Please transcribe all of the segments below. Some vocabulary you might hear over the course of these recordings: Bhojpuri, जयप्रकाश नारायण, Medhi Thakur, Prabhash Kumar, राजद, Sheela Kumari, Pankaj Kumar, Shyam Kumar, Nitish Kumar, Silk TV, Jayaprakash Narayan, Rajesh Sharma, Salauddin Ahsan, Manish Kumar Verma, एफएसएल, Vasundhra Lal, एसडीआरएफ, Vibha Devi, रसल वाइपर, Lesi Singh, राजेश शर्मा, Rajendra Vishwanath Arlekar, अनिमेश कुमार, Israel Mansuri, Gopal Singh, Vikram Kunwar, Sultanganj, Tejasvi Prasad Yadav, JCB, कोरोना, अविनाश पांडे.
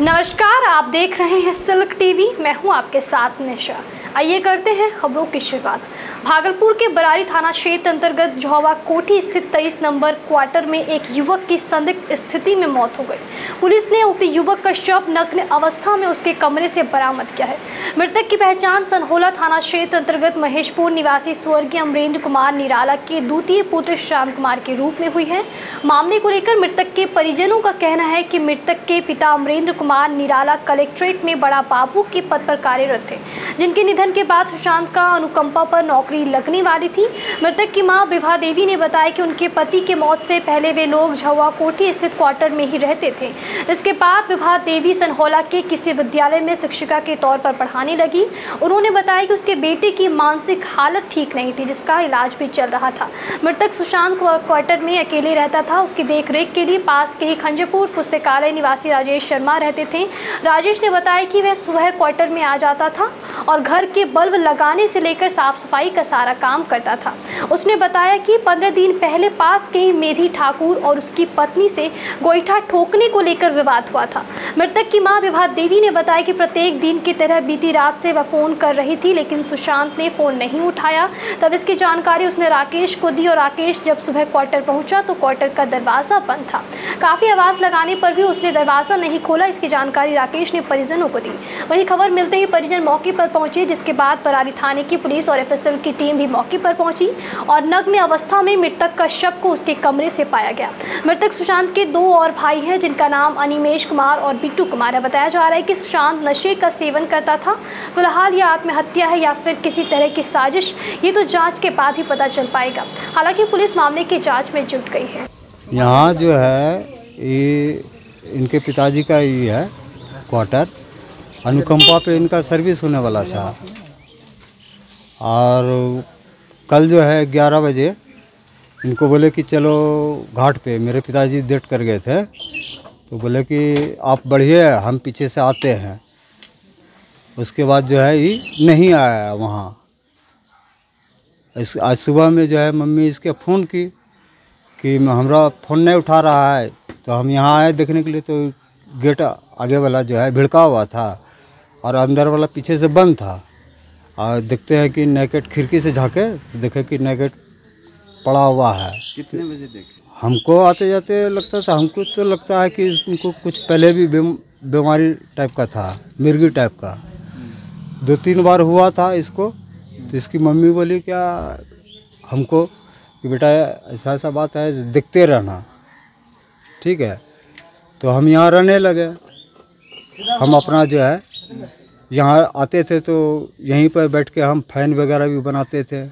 नमस्कार, आप देख रहे हैं सिल्क टीवी। मैं हूं आपके साथ निशा। आइए करते हैं खबरों की शुरुआत। भागलपुर के बरारी थाना क्षेत्र अंतर्गत झोवा कोठी स्थित 23 नंबर क्वार्टर में एक युवक की संदिग्ध स्थिति में मौत हो गई। पुलिस ने उक्त युवक का शव नग्न अवस्था में उसके कमरे से बरामद किया है। मृतक की पहचान सनहोला थाना क्षेत्र अंतर्गत महेशपुर निवासी स्वर्गीय अमरेंद्र कुमार निराला के द्वितीय पुत्र श्याम कुमार के रूप में हुई है। मामले को लेकर मृतक के परिजनों का कहना है कि मृतक के पिता अमरेंद्र कुमार निराला कलेक्ट्रेट में बड़ा बाबू के पद पर कार्यरत थे, जिनके निधन के बाद सुशांत का अनुकंपा पर नौकरी लगने वाली थी। मृतक की मां विभा देवी ने बताया कि उनके पति के मौत से पहले वे लोग झवा कोठी स्थित क्वार्टर में ही रहते थे। इसके बाद विभा देवी सनहोला के किसी विद्यालय में शिक्षिका के तौर पर पढ़ाने लगी। उन्होंने बताया कि उसके बेटे की मानसिक हालत ठीक नहीं थी, जिसका इलाज भी चल रहा था। मृतक सुशांत क्वार्टर में अकेले रहता था। उसकी देखरेख के लिए पास के ही खंजपुर पुस्तकालय निवासी राजेश शर्मा थे। राजेश ने बताया कि वह सुबह क्वार्टर में आ जाता था और घर के बल्ब लगाने से लेकर साफ सफाई का सारा काम करता था। उसने बताया कि 15 दिन पहले पास के ही मेधी ठाकुर और उसकी पत्नी से गोईठा ठोकने को लेकर विवाद हुआ था। मृतक की मां विभा देवी ने बताया कि प्रत्येक दिन की तरह बीती रात से वह फोन कर रही थी, लेकिन सुशांत ने फोन नहीं उठाया। तब इसकी जानकारी उसने राकेश को दी और राकेश जब सुबह क्वार्टर पहुंचा तो क्वार्टर का दरवाजा बंद था। काफी आवाज लगाने पर भी उसने दरवाजा नहीं खोला। इसकी जानकारी राकेश ने परिजनों को दी। वहीं खबर मिलते ही परिजन मौके पर पहुंचे, जिसके बाद बरारी थाने की पुलिस और एफएसएल की टीम भी मौके पर पहुंची और नग्न अवस्था में मृतक का शव को उसके कमरे से पाया गया। मृतक सुशांत के 2 और भाई हैं, जिनका नाम अनिमेश कुमार और बिट्टू कुमार है। बताया जा रहा है कि सुशांत नशे का सेवन करता था। फिलहाल यह आत्महत्या है या फिर किसी तरह की साजिश, ये तो जाँच के बाद ही पता चल पाएगा। हालांकि पुलिस मामले की जाँच में जुट गई है। यहाँ जो है ये इनके पिताजी का ही है क्वार्टर। अनुकंपा पे इनका सर्विस होने वाला था और कल जो है 11 बजे इनको बोले कि चलो घाट पे, मेरे पिताजी डेट कर गए थे, तो बोले कि आप बढ़िए हम पीछे से आते हैं। उसके बाद जो है ये नहीं आया वहाँ। इस आज सुबह में जो है मम्मी इसके फ़ोन की कि हमारा फ़ोन नहीं उठा रहा है, तो हम यहाँ आए देखने के लिए, तो गेट आगे वाला जो है भिड़का हुआ था और अंदर वाला पीछे से बंद था। और देखते हैं कि नेकेट खिड़की से झाँके तो देखे कि नेकेट पड़ा हुआ है। कितने बजे देखे? हमको आते जाते लगता था, हमको तो लगता है कि उनको कुछ पहले भी बीमारी टाइप का था, मिर्गी टाइप का 2-3 बार हुआ था इसको। तो इसकी मम्मी बोली क्या हमको कि बेटा ऐसा ऐसा बात है, देखते रहना, ठीक है। तो हम यहाँ रहने लगे। हम अपना जो है यहाँ आते थे तो यहीं पर बैठ के हम फैन वगैरह भी बनाते थे,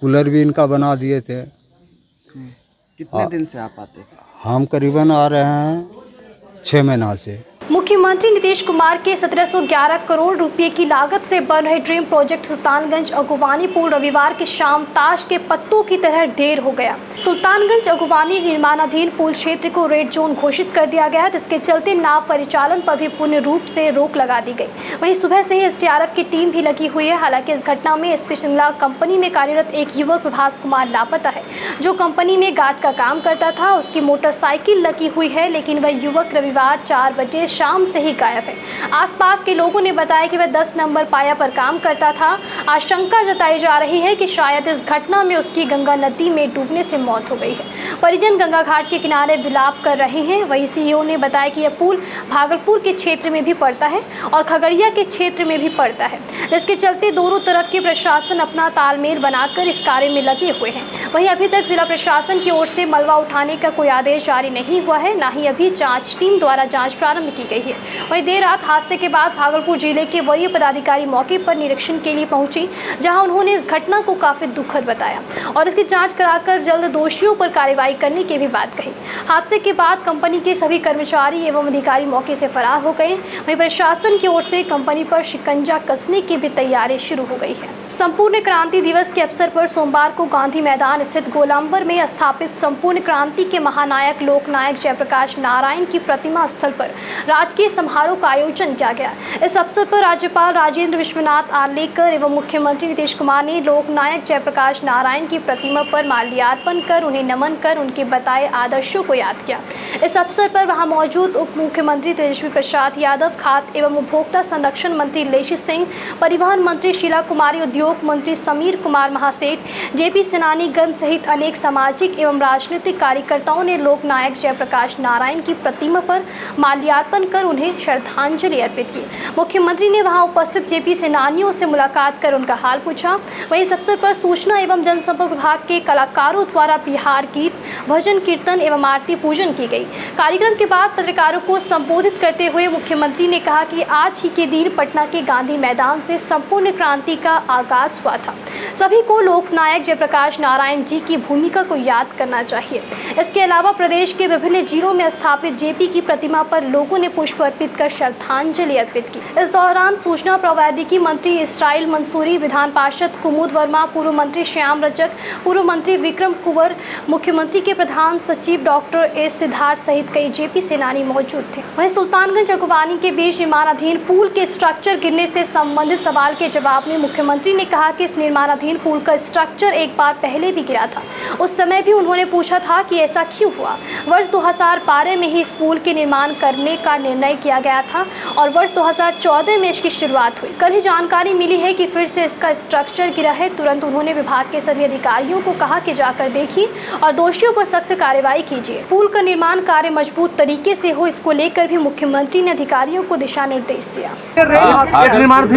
कूलर भी इनका बना दिए थे। कितने दिन से आप आते थे? हम करीबन आ रहे हैं 6 महीना से। मुख्यमंत्री नीतीश कुमार के 1711 करोड़ रुपए की लागत से बन रहे ड्रीम प्रोजेक्ट सुल्तानगंज अगुवानी पुल रविवार की शाम ताश के पत्तों की तरह ढेर हो गया। सुल्तानगंज अगुवानी निर्माणाधीन पुल क्षेत्र को रेड जोन घोषित कर दिया गया, जिसके चलते नाव परिचालन पर भी पूर्ण रूप से रोक लगा दी गई। वहीं सुबह से ही एसडीआरएफ की टीम भी लगी हुई है। हालांकि इस घटना में एसपी शिंगला कंपनी में कार्यरत एक युवक प्रभाष कुमार लापता है, जो कंपनी में गार्ड का काम करता था। उसकी मोटरसाइकिल लगी हुई है, लेकिन वह युवक रविवार 4 बजे शाम से ही गायब है। आसपास के लोगों ने बताया कि वह 10 नंबर पाया पर काम करता था। आशंका जताई जा रही है कि शायद इस घटना में उसकी गंगा नदी में डूबने से मौत हो गई है। परिजन गंगा घाट के किनारे विलाप कर रहे हैं। वहीं सीईओ ने बताया कि यह पुल भागलपुर के क्षेत्र में भी पड़ता है और खगड़िया के क्षेत्र में भी पड़ता है, जिसके चलते दोनों तरफ के प्रशासन अपना तालमेल बनाकर इस कार्य में लगे हुए हैं। वहीं अभी तक जिला प्रशासन की ओर से मलबा उठाने का कोई आदेश जारी नहीं हुआ है, न ही अभी जाँच टीम द्वारा जाँच प्रारंभ की। वहीं देर रात हादसे के बाद भागलपुर जिले के वरीय पदाधिकारी मौके पर निरीक्षण के लिए पहुंचे, जहां उन्होंने इस घटना को काफी दुखद बताया और इसकी जांच कराकर जल्द दोषियों पर कार्रवाई करने की भी बात कही। हादसे के बाद कंपनी के सभी कर्मचारी एवं अधिकारी मौके से फरार हो गए। वहीं प्रशासन की ओर से कंपनी पर शिकंजा कसने की भी तैयारी शुरू हो गई है। संपूर्ण क्रांति दिवस के अवसर पर सोमवार को गांधी मैदान स्थित गोलंबर में स्थापित संपूर्ण क्रांति के महानायक लोकनायक जयप्रकाश नारायण की प्रतिमा स्थल पर राजकीय समारोह का आयोजन किया गया। इस अवसर पर राज्यपाल राजेंद्र विश्वनाथ आर्लेकर एवं मुख्यमंत्री नीतीश कुमार ने लोकनायक जयप्रकाश नारायण की प्रतिमा पर माल्यार्पण कर उन्हें नमन कर उनके बताए आदर्शों को याद किया। इस अवसर पर वहां मौजूद उप मुख्यमंत्री तेजस्वी प्रसाद यादव, खाद्य एवं उपभोक्ता संरक्षण मंत्री लेसी सिंह, परिवहन मंत्री शीला कुमारी, उद्योग मंत्री समीर कुमार महासेठ, जेपी सेनानीगंज सहित अनेक सामाजिक एवं राजनीतिक कार्यकर्ताओं ने लोक नायक जयप्रकाश नारायण की प्रतिमा पर माल्यार्पण कर उन्हें श्रद्धांजलि अर्पित की। मुख्यमंत्री ने वहां उपस्थित जेपी सेनानियों से मुलाकात कर उनका हाल पूछा। वहीं इस अवसर पर सूचना एवं जनसंपर्क विभाग के कलाकारों द्वारा बिहार गीत, भजन कीर्तन एवं आरती पूजन की गई। कार्यक्रम के बाद पत्रकारों को संबोधित करते हुए मुख्यमंत्री ने कहा कि आज ही के दिन पटना के गांधी मैदान से संपूर्ण क्रांति का आगाज हुआ था। सभी को लोकनायक जयप्रकाश नारायण जी की भूमिका को याद करना चाहिए। इसके अलावा प्रदेश के विभिन्न जिलों में स्थापित जेपी की प्रतिमा पर लोगों ने पुष्प अर्पित कर श्रद्धांजलि अर्पित की। इस दौरान सूचना प्रौद्योगिकी मंत्री इसराइल मंसूरी, विधान पार्षद कुमुद वर्मा, पूर्व मंत्री श्याम रजक, पूर्व मंत्री विक्रम कुंवर, मुख्यमंत्री के प्रधान सचिव डॉक्टर एस सिद्धार्थ सहित कई जेपी सेनानी मौजूद थे। वहीं सुल्तानगंज अगुवानी के बीच निर्माणाधीन पुल के स्ट्रक्चर गिरने से संबंधित सवाल के जवाब में मुख्यमंत्री ने कहा कि इस निर्माणाधीन पुल का स्ट्रक्चर एक बार पहले भी गिरा था। उस समय भी उन्होंने पूछा था कि ऐसा क्यों हुआ। वर्ष 2012 में ही इस पुल के निर्माण करने का निर्णय किया गया था और वर्ष 2014 में इसकी शुरुआत हुई। कल ही जानकारी मिली है कि फिर से इसका स्ट्रक्चर गिरा है। तुरंत उन्होंने विभाग के सभी अधिकारियों को कहा कि जाकर देखिए और दोषियों पर सख्त कार्रवाई कीजिए। पुल का निर्माण कार्य मजबूत तरीके से हो, इसको लेकर भी मुख्यमंत्री ने अधिकारियों को दिशा निर्देश दिया।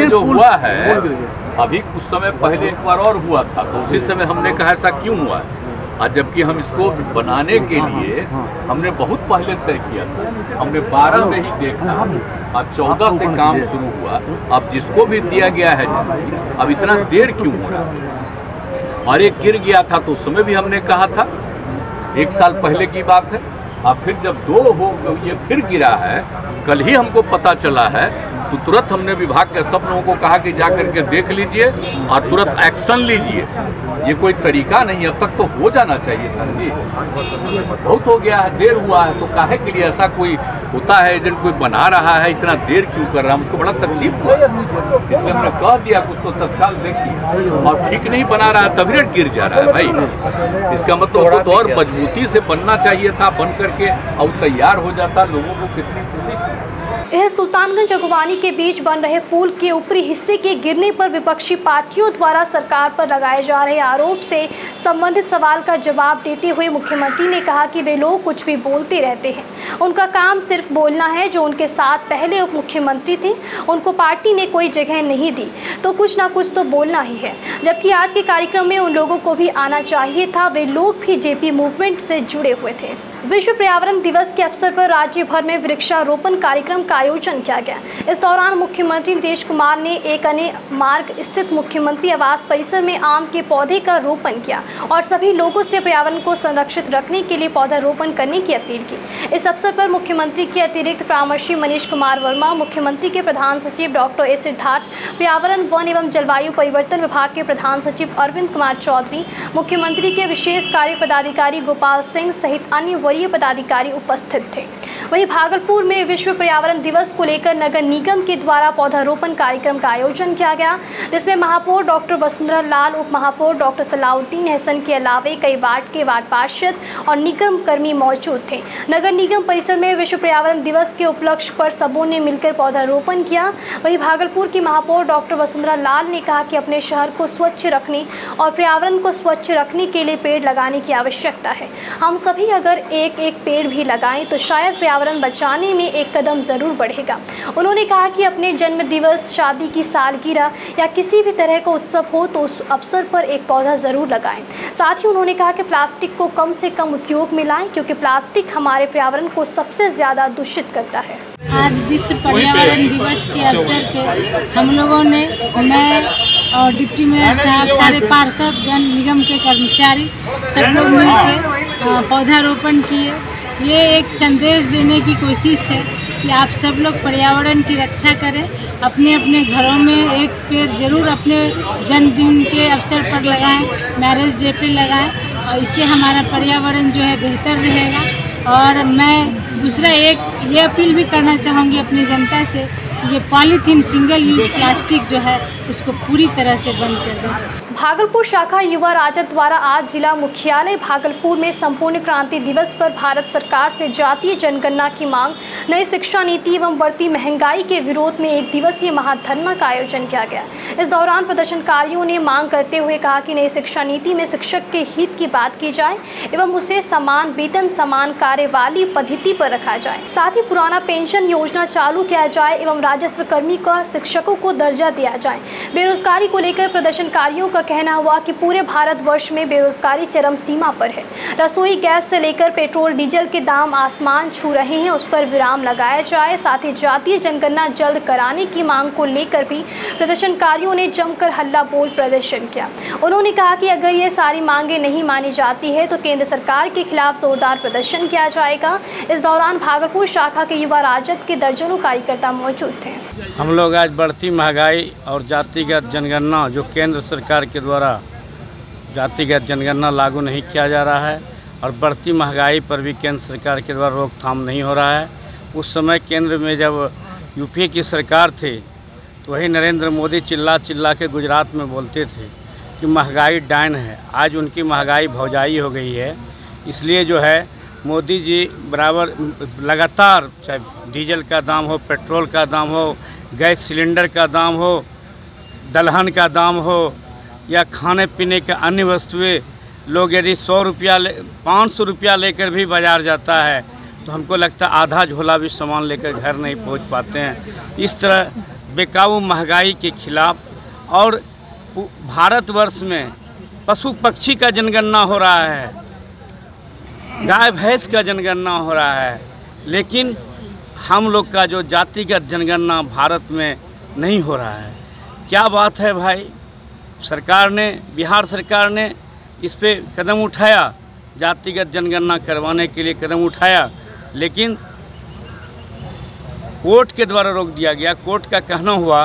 जो हुआ है अभी कुछ समय पहले एक बार और हुआ था, तो उसी समय हमने कहा ऐसा क्यों हुआ है, और जबकि हम इसको बनाने के लिए हमने बहुत पहले तय किया था। हमने 12 में ही देखा, अब 14 से काम शुरू हुआ। अब जिसको भी दिया गया है, अब इतना देर क्यों हो रहा है। और एक गिर गया था तो उसमें भी हमने कहा था, एक साल पहले की बात है। अब फिर जब दो हो ये फिर गिरा है, कल ही हमको पता चला है, तो तुरंत हमने विभाग के सब लोगों को कहा कि जा करके देख लीजिए और तुरंत एक्शन लीजिए। ये कोई तरीका नहीं, अब तक तो हो जाना चाहिए था जी। बहुत हो गया है, देर हुआ है, तो काहे के लिए ऐसा कोई होता है, एजेंट कोई बना रहा है, इतना देर क्यों कर रहा है। उसको बड़ा तकलीफ हुआ, इसलिए हमने कह दिया कि उसको तत्काल देखिए। और ठीक नहीं बना रहा है तभी रेट गिर जा रहा है भाई। इसका मतलब और मजबूती से बनना चाहिए था, बनकर और तैयार हो जाता, लोगों को कितनी खुशी थी। इधर सुल्तानगंज अगुवानी के बीच बन रहे पुल के ऊपरी हिस्से के गिरने पर विपक्षी पार्टियों द्वारा सरकार पर लगाए जा रहे आरोप से संबंधित सवाल का जवाब देते हुए मुख्यमंत्री ने कहा कि वे लोग कुछ भी बोलते रहते हैं, उनका काम सिर्फ बोलना है। जो उनके साथ पहले उप मुख्यमंत्री थे उनको पार्टी ने कोई जगह नहीं दी, तो कुछ ना कुछ तो बोलना ही है। जबकि आज के कार्यक्रम में उन लोगों को भी आना चाहिए था, वे लोग भी जेपी मूवमेंट से जुड़े हुए थे। विश्व पर्यावरण दिवस के अवसर पर राज्य भर में वृक्षारोपण कार्यक्रम का आयोजन किया गया। इस दौरान मुख्यमंत्री नीतीश कुमार ने एक अन्य मार्ग स्थित मुख्यमंत्री आवास परिसर में आम के पौधे का रोपण किया और सभी लोगों से पर्यावरण को संरक्षित रखने के लिए पौधारोपण करने की अपील की। इस अवसर पर मुख्यमंत्री के अतिरिक्त परामर्शी मनीष कुमार वर्मा, मुख्यमंत्री के प्रधान सचिव डॉक्टर ए सिद्धार्थ, पर्यावरण वन एवं जलवायु परिवर्तन विभाग के प्रधान सचिव अरविंद कुमार चौधरी, मुख्यमंत्री के विशेष कार्य पदाधिकारी गोपाल सिंह सहित अन्य ये पदाधिकारी उपस्थित थे। वहीं भागलपुर में विश्व पर्यावरण दिवस को लेकर नगर निगम के द्वारा पौधारोपण कार्यक्रम का आयोजन किया गया, जिसमें महापौर डॉक्टर वसुंधरा लाल, उप महापौर डॉक्टर सलाउद्दीन अहसन के अलावे कई वार्ड के वार्ड पार्षद और निगम कर्मी मौजूद थे। नगर निगम परिसर में विश्व पर्यावरण दिवस के उपलक्ष्य पर सबों ने मिलकर पौधारोपण किया। वहीं भागलपुर की महापौर डॉक्टर वसुंधरा लाल ने कहा कि अपने शहर को स्वच्छ रखने और पर्यावरण को स्वच्छ रखने के लिए पेड़ लगाने की आवश्यकता है। हम सभी अगर एक पेड़ भी लगाएं तो शायद पर्यावरण बचाने में एक कदम ज़रूर बढ़ेगा। उन्होंने कहा कि अपने जन्म दिवस, शादी की सालगिरह या किसी भी तरह का उत्सव हो तो उस अवसर पर एक पौधा ज़रूर लगाएं। साथ ही उन्होंने कहा कि प्लास्टिक को कम से कम उपयोग में लाएं, क्योंकि प्लास्टिक हमारे पर्यावरण को सबसे ज़्यादा दूषित करता है। आज विश्व पर्यावरण दिवस के अवसर पर हम लोगों ने, मैं और डिप्टी मेयर साहब, सारे पार्षद जन, निगम के कर्मचारी सब लोग मिलकर पौधारोपण किए। ये एक संदेश देने की कोशिश है कि आप सब लोग पर्यावरण की रक्षा करें। अपने अपने घरों में एक पेड़ ज़रूर अपने जन्मदिन के अवसर पर लगाएं, मैरिज डे पे लगाएं, और इससे हमारा पर्यावरण जो है बेहतर रहेगा। और मैं दूसरा एक ये अपील भी करना चाहूँगी अपनी जनता से, ये पॉलीथीन, सिंगल यूज़ प्लास्टिक जो है उसको पूरी तरह से बंद कर दें। भागलपुर शाखा युवा राजद द्वारा आज जिला मुख्यालय भागलपुर में संपूर्ण क्रांति दिवस पर भारत सरकार से जातीय जनगणना की मांग, नई शिक्षा नीति एवं बढ़ती महंगाई के विरोध में एक दिवसीय महाधरना का आयोजन किया गया। इस दौरान प्रदर्शनकारियों ने मांग करते हुए कहा कि नई शिक्षा नीति में शिक्षक के हित की बात की जाए एवं उसे समान वेतन समान कार्यवाली पद्धति पर रखा जाए, साथ ही पुराना पेंशन योजना चालू किया जाए एवं राजस्व कर्मी का शिक्षकों को दर्जा दिया जाए। बेरोजगारी को लेकर प्रदर्शनकारियों का कहना हुआ कि पूरे भारतवर्ष में बेरोजगारी चरम सीमा पर है, रसोई गैस से लेकर पेट्रोल डीजल के दाम आसमान छू रहे हैं, उस पर विराम लगाया जाए। साथ ही जातीय जनगणना जल्द कराने की मांग को लेकर भी प्रदर्शनकारियों ने जमकर हल्ला बोल प्रदर्शन किया। उन्होंने कहा कि अगर ये सारी मांगे नहीं मानी जाती है तो केंद्र सरकार के खिलाफ जोरदार प्रदर्शन किया जाएगा। इस दौरान भागलपुर शाखा के युवा राजद के दर्जनों कार्यकर्ता मौजूद थे। हम लोग आज बढ़ती महंगाई और जातिगत जनगणना जो केंद्र सरकार के द्वारा जातिगत जनगणना लागू नहीं किया जा रहा है और बढ़ती महंगाई पर भी केंद्र सरकार के द्वारा रोकथाम नहीं हो रहा है। उस समय केंद्र में जब यूपी की सरकार थी तो वही नरेंद्र मोदी चिल्ला चिल्ला के गुजरात में बोलते थे कि महंगाई डाइन है। आज उनकी महंगाई भौजाई हो गई है, इसलिए जो है मोदी जी बराबर लगातार चाहे डीजल का दाम हो, पेट्रोल का दाम हो, गैस सिलेंडर का दाम हो, दलहन का दाम हो या खाने पीने का अन्य वस्तुएं, लोग यदि 500 रुपया लेकर भी बाज़ार जाता है तो हमको लगता है आधा झोला भी सामान लेकर घर नहीं पहुंच पाते हैं। इस तरह बेकाबू महंगाई के खिलाफ और भारतवर्ष में पशु पक्षी का जनगणना हो रहा है, गाय भैंस का जनगणना हो रहा है, लेकिन हम लोग का जो जातिगत जनगणना भारत में नहीं हो रहा है। क्या बात है भाई, सरकार ने बिहार सरकार ने इस पर कदम उठाया, जातिगत जनगणना करवाने के लिए कदम उठाया, लेकिन कोर्ट के द्वारा रोक दिया गया। कोर्ट का कहना हुआ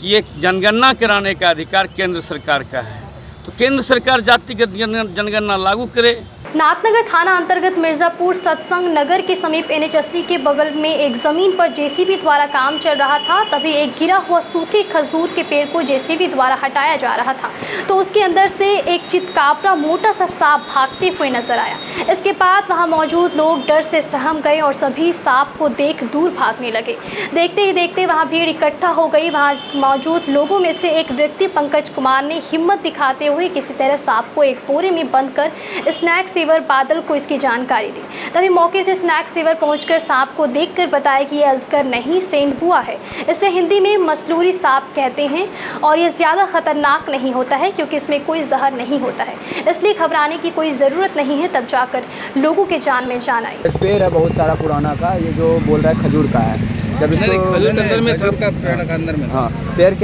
कि ये जनगणना कराने का अधिकार केंद्र सरकार का है, तो केंद्र सरकार जातिगत जनगणना लागू करे। नाथनगर थाना अंतर्गत मिर्ज़ापुर सत्संग नगर के समीप NH-80 के बगल में एक ज़मीन पर JCB द्वारा काम चल रहा था, तभी एक गिरा हुआ सूखे खजूर के पेड़ को JCB द्वारा हटाया जा रहा था तो उसके अंदर से एक चितकाबरा मोटा सा सांप भागते हुए नजर आया। इसके बाद वहां मौजूद लोग डर से सहम गए और सभी सांप को देख दूर भागने लगे। देखते ही देखते वहाँ भीड़ इकट्ठा हो गई। वहाँ मौजूद लोगों में से एक व्यक्ति पंकज कुमार ने हिम्मत दिखाते हुए किसी तरह सांप को एक बोरे में बंद कर स्नैक बादल को इसकी जानकारी दी। तभी मौके से स्नैक सेवर पहुंचकर सांप को देखकर बताया कि यह अजगर नहीं सेंडुआ है। इसे हिंदी में मसलूरी सांप कहते हैं और यह ज़्यादा खतरनाक नहीं होता है क्योंकि इसमें कोई जहर नहीं होता है, इसलिए घबराने की कोई ज़रूरत नहीं है। तब जाकर लोगों के जान में जान आई। पेड़ है बहुत सारा पुराना का, ये जो बोल रहा है खजूर का है। जब इसको पेड़ के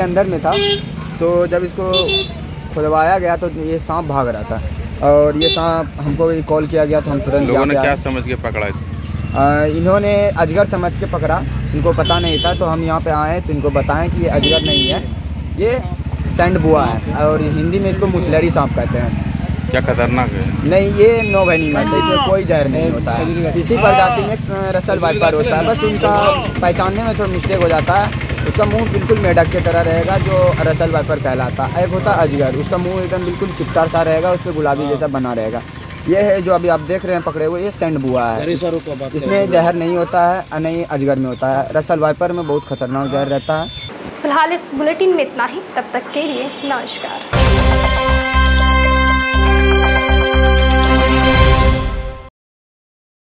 अंदर में था तो जब इसको खुदवाया गया तो ये सांप भाग रहा था और ये सांप हमको भी कॉल किया गया तो हम तुरंत लोगों ने क्या समझ के पकड़ा इन्होंने अजगर समझ के पकड़ा, इनको पता नहीं था। तो हम यहाँ पे आए तो इनको बताएं कि ये अजगर नहीं है, ये सेंडबुआ है और हिंदी में इसको मुसलरी सांप कहते हैं। क्या खतरनाक है? नहीं, ये नो एनिमल है, इसमें कोई जहर नहीं होता है। इसी प्रजाति में रसल वाइपर होता है, बस उनका पहचानने में थोड़ा मिस्टेक हो जाता है। उसका मुंह बिल्कुल मेढक के तरह रहेगा जो रसल वाइपर कहलाता है। एक होता अजगर, उसका मुंह एकदम बिल्कुल चिपकार सा रहेगा, उस पर गुलाबी जैसा बना रहेगा। ये है जो अभी आप देख रहे हैं पकड़े हुए, ये सेंडबुआ है। इसमें जहर नहीं होता है, नहीं अजगर में होता है। रसल वाइपर में बहुत खतरनाक जहर रहता है। फिलहाल इस बुलेटिन में इतना ही, तब तक के लिए नमस्कार।